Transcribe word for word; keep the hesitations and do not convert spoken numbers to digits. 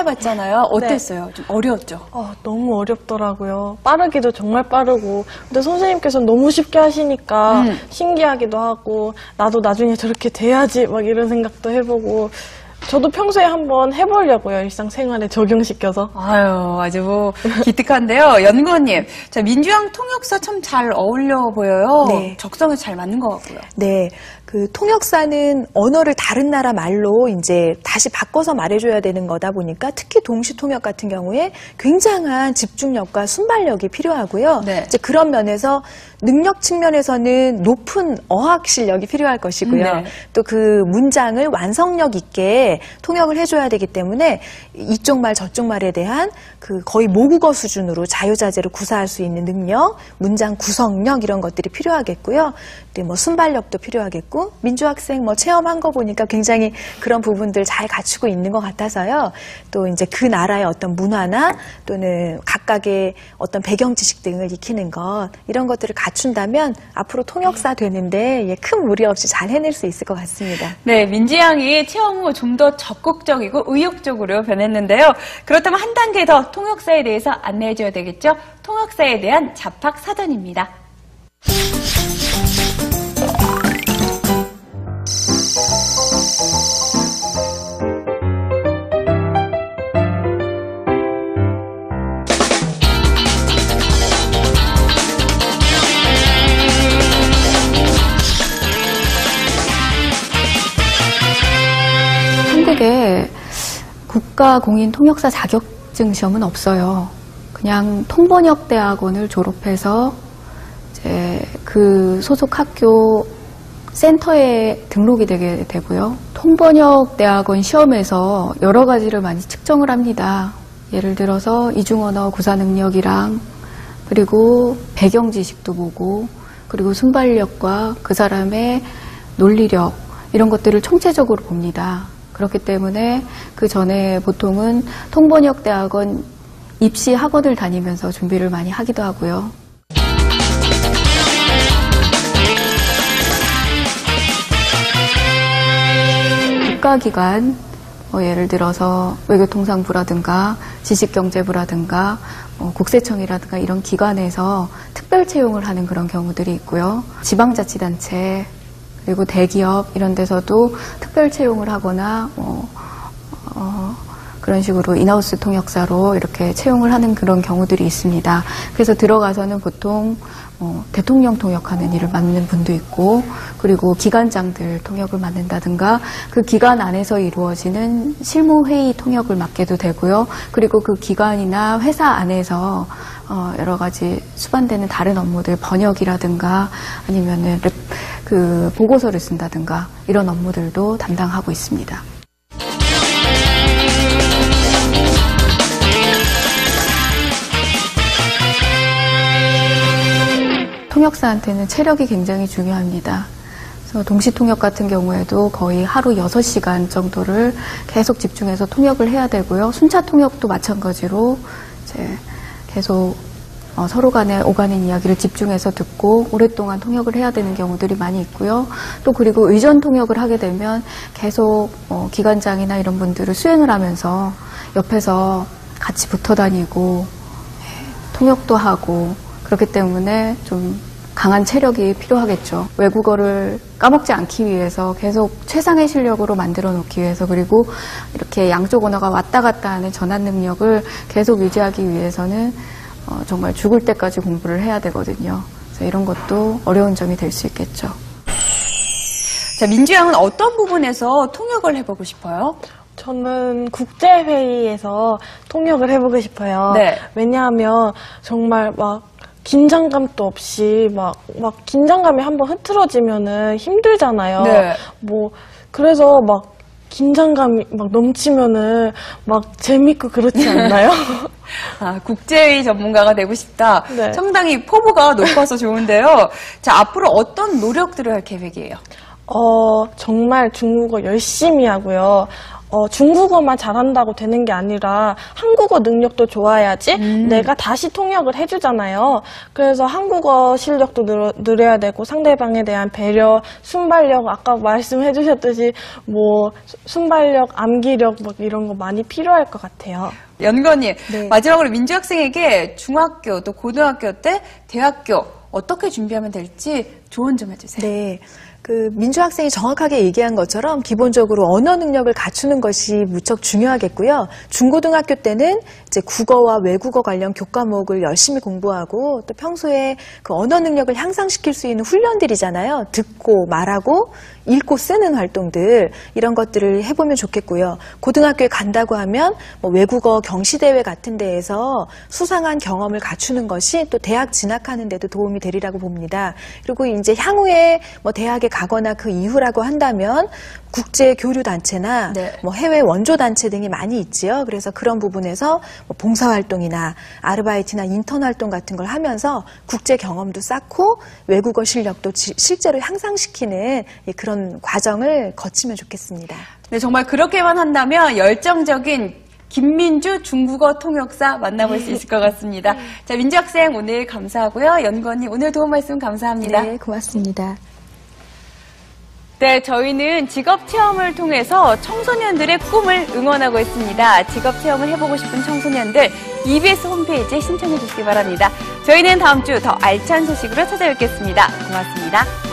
해봤잖아요. 어땠어요? 네. 좀 어려웠죠? 어, 너무 어렵더라고요. 빠르기도 정말 빠르고. 근데 선생님께서는 너무 쉽게 하시니까 음. 신기하기도 하고, 나도 나중에 저렇게 돼야지 막 이런 생각도 해보고. 저도 평소에 한번 해보려고요. 일상생활에 적용시켜서. 아유, 아주 뭐 기특한데요. 연구원님, 자, 민주양 통역사 참 잘 어울려 보여요. 네. 적성에 잘 맞는 것 같고요. 네, 그 통역사는 언어를 다른 나라 말로 이제 다시 바꿔서 말해줘야 되는 거다 보니까 특히 동시 통역 같은 경우에 굉장한 집중력과 순발력이 필요하고요. 네. 이제 그런 면에서 능력 측면에서는 높은 어학 실력이 필요할 것이고요. 네. 또 그 문장을 완성력 있게 통역을 해줘야 되기 때문에 이쪽 말 저쪽 말에 대한 그 거의 모국어 수준으로 자유자재로 구사할 수 있는 능력, 문장 구성력 이런 것들이 필요하겠고요. 또 뭐 순발력도 필요하겠고, 민주 학생 뭐 체험한 거 보니까 굉장히 그런 부분들 잘 갖추고 있는 것 같아서요. 또 이제 그 나라의 어떤 문화나 또는 각각의 어떤 배경 지식 등을 익히는 것, 이런 것들을 갖추고 갖춘다면 앞으로 통역사 되는데 큰 무리 없이 잘 해낼 수 있을 것 같습니다. 네, 민지 양이 체험 후 좀 더 적극적이고 의욕적으로 변했는데요. 그렇다면 한 단계 더 통역사에 대해서 안내해줘야 되겠죠? 통역사에 대한 잡학 사전입니다. 국가공인 통역사 자격증 시험은 없어요. 그냥 통번역대학원을 졸업해서 이제 그 소속 학교 센터에 등록이 되게 되고요. 통번역대학원 시험에서 여러 가지를 많이 측정을 합니다. 예를 들어서 이중언어 구사 능력이랑, 그리고 배경 지식도 보고, 그리고 순발력과 그 사람의 논리력, 이런 것들을 총체적으로 봅니다. 그렇기 때문에 그 전에 보통은 통번역대학원 입시 학원을 다니면서 준비를 많이 하기도 하고요. 국가기관, 뭐 예를 들어서 외교통상부라든가 지식경제부라든가 뭐 국세청이라든가 이런 기관에서 특별 채용을 하는 그런 경우들이 있고요. 지방자치단체, 그리고 대기업 이런 데서도 특별 채용을 하거나 뭐, 어, 그런 식으로 인하우스 통역사로 이렇게 채용을 하는 그런 경우들이 있습니다. 그래서 들어가서는 보통 어, 대통령 통역하는 일을 맡는 분도 있고, 그리고 기관장들 통역을 맡는다든가, 그 기관 안에서 이루어지는 실무회의 통역을 맡게도 되고요. 그리고 그 기관이나 회사 안에서 어, 여러 가지 수반되는 다른 업무들, 번역이라든가 아니면은 그 보고서를 쓴다든가 이런 업무들도 담당하고 있습니다. 통역사한테는 체력이 굉장히 중요합니다. 그래서 동시 통역 같은 경우에도 거의 하루 여섯 시간 정도를 계속 집중해서 통역을 해야 되고요. 순차 통역도 마찬가지로 이제 계속 어, 서로 간에 오가는 이야기를 집중해서 듣고 오랫동안 통역을 해야 되는 경우들이 많이 있고요. 또 그리고 의전 통역을 하게 되면 계속 어, 기관장이나 이런 분들을 수행을 하면서 옆에서 같이 붙어 다니고 통역도 하고, 그렇기 때문에 좀 강한 체력이 필요하겠죠. 외국어를 까먹지 않기 위해서 계속 최상의 실력으로 만들어 놓기 위해서, 그리고 이렇게 양쪽 언어가 왔다 갔다 하는 전환 능력을 계속 유지하기 위해서는 어, 정말 죽을 때까지 공부를 해야 되거든요. 그래서 이런 것도 어려운 점이 될 수 있겠죠. 자, 민주 양은 어떤 부분에서 통역을 해보고 싶어요? 저는 국제회의에서 통역을 해보고 싶어요. 네. 왜냐하면 정말 막 긴장감도 없이 막, 막 긴장감이 한번 흐트러지면은 힘들잖아요. 네. 뭐, 그래서 막 긴장감이 막 넘치면은 막 재밌고 그렇지 않나요? 아, 국제회의 전문가가 되고 싶다. 네. 상당히 포부가 높아서 좋은데요. 자, 앞으로 어떤 노력들을 할 계획이에요? 어, 정말 중국어 열심히 하고요. 어, 중국어만 잘한다고 되는 게 아니라 한국어 능력도 좋아야지 음. 내가 다시 통역을 해주잖아요. 그래서 한국어 실력도 늘, 늘려야 되고 상대방에 대한 배려, 순발력, 아까 말씀해 주셨듯이 뭐 순발력, 암기력 막 이런 거 많이 필요할 것 같아요. 연건님, 네. 마지막으로 민주 학생에게 중학교 또 고등학교 때 대학교 어떻게 준비하면 될지 조언 좀 해주세요. 네. 그 민주 학생이 정확하게 얘기한 것처럼 기본적으로 언어 능력을 갖추는 것이 무척 중요하겠고요. 중고등학교 때는 이제 국어와 외국어 관련 교과목을 열심히 공부하고 또 평소에 그 언어 능력을 향상시킬 수 있는 훈련들이잖아요. 듣고 말하고 읽고 쓰는 활동들 이런 것들을 해보면 좋겠고요. 고등학교에 간다고 하면 뭐 외국어 경시대회 같은 데에서 수상한 경험을 갖추는 것이 또 대학 진학하는 데도 도움이 되리라고 봅니다. 그리고 이제 향후에 뭐 대학에 가거나 그 이후라고 한다면 국제 교류 단체나 네. 뭐 해외 원조 단체 등이 많이 있지요. 그래서 그런 부분에서 뭐 봉사활동이나 아르바이트나 인턴 활동 같은 걸 하면서 국제 경험도 쌓고 외국어 실력도 지, 실제로 향상시키는 그런 과정을 거치면 좋겠습니다. 네, 정말 그렇게만 한다면 열정적인 김민주 중국어 통역사 만나볼 수 있을 것 같습니다. 자, 민주 학생 오늘 감사하고요. 연구원님 오늘 도움 말씀 감사합니다. 네, 고맙습니다. 네, 저희는 직업 체험을 통해서 청소년들의 꿈을 응원하고 있습니다. 직업 체험을 해보고 싶은 청소년들 이비에스 홈페이지에 신청해 주시기 바랍니다. 저희는 다음 주 더 알찬 소식으로 찾아뵙겠습니다. 고맙습니다.